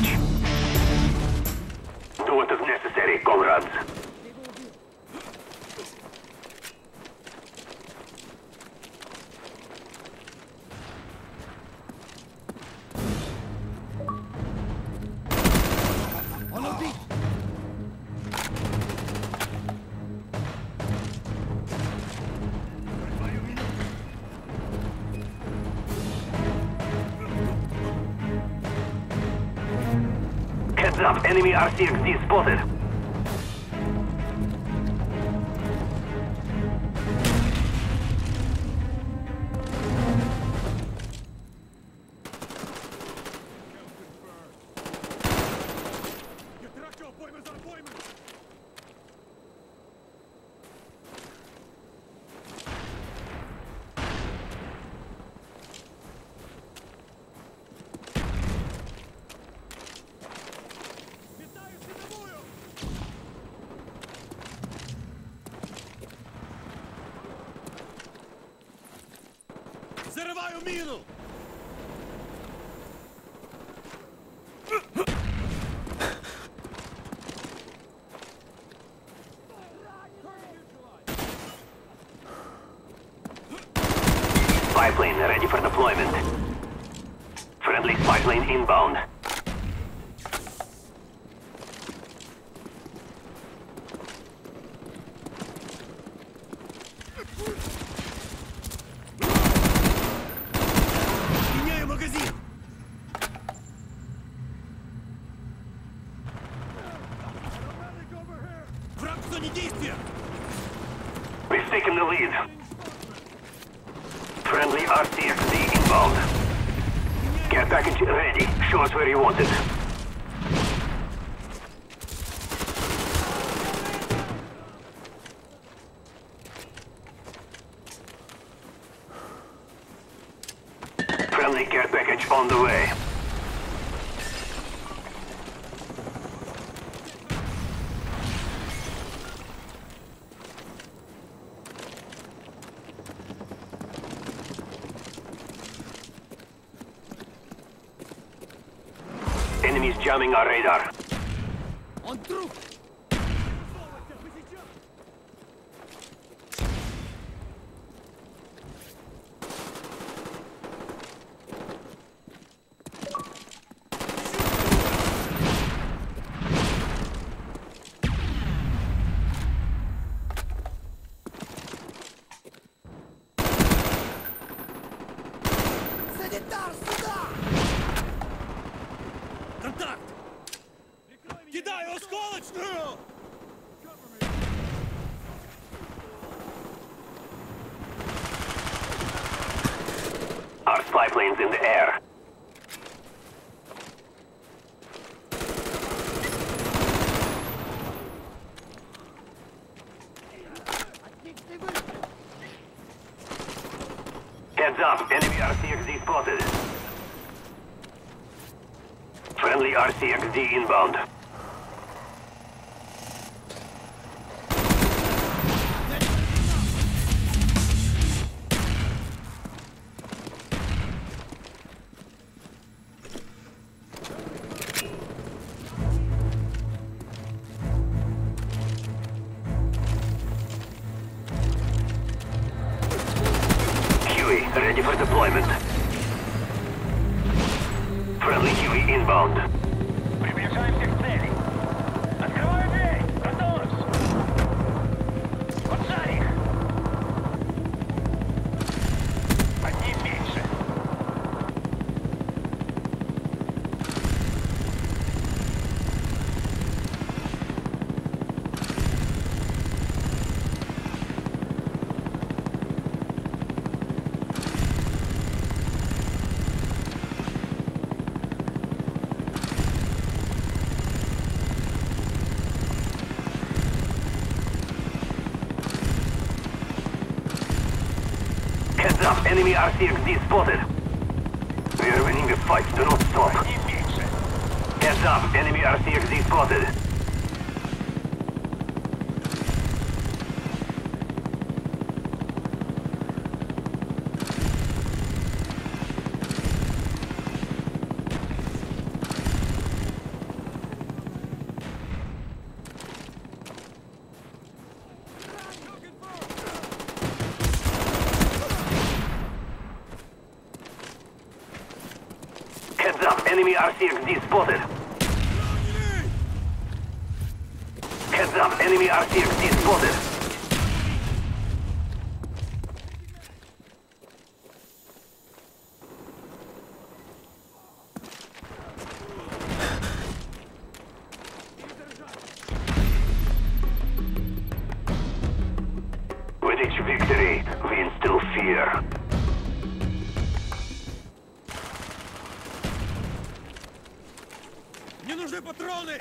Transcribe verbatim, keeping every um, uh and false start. dispatch. Do what is necessary, comrades. Up, enemy R C X D spotted. Взрываю мину! Spy plane ready for deployment. Friendly spy plane inbound. We've taken the lead. Friendly R C X D inbound. Care package ready. Show us where you want it. Friendly care package on the way. Enemies jamming our radar. On troop. Санитар, сюда! Контакт! Кидаю осколочную! Our spy plane's in the air. Heads up, enemy R C X D spotted. Friendly R C X D inbound. Huey, ready for deployment. Friendly Huey inbound. Приближаемся к цели. Открываю дверь! Готовность! Поджарь их! Одним меньше. Enemy R C X D spotted. We are winning the fight, do not stop. Heads up, enemy R C X D spotted. Heads up, enemy R C X D spotted. Heads up, enemy R C X D spotted. Victory wins through fear. Мне нужны патроны!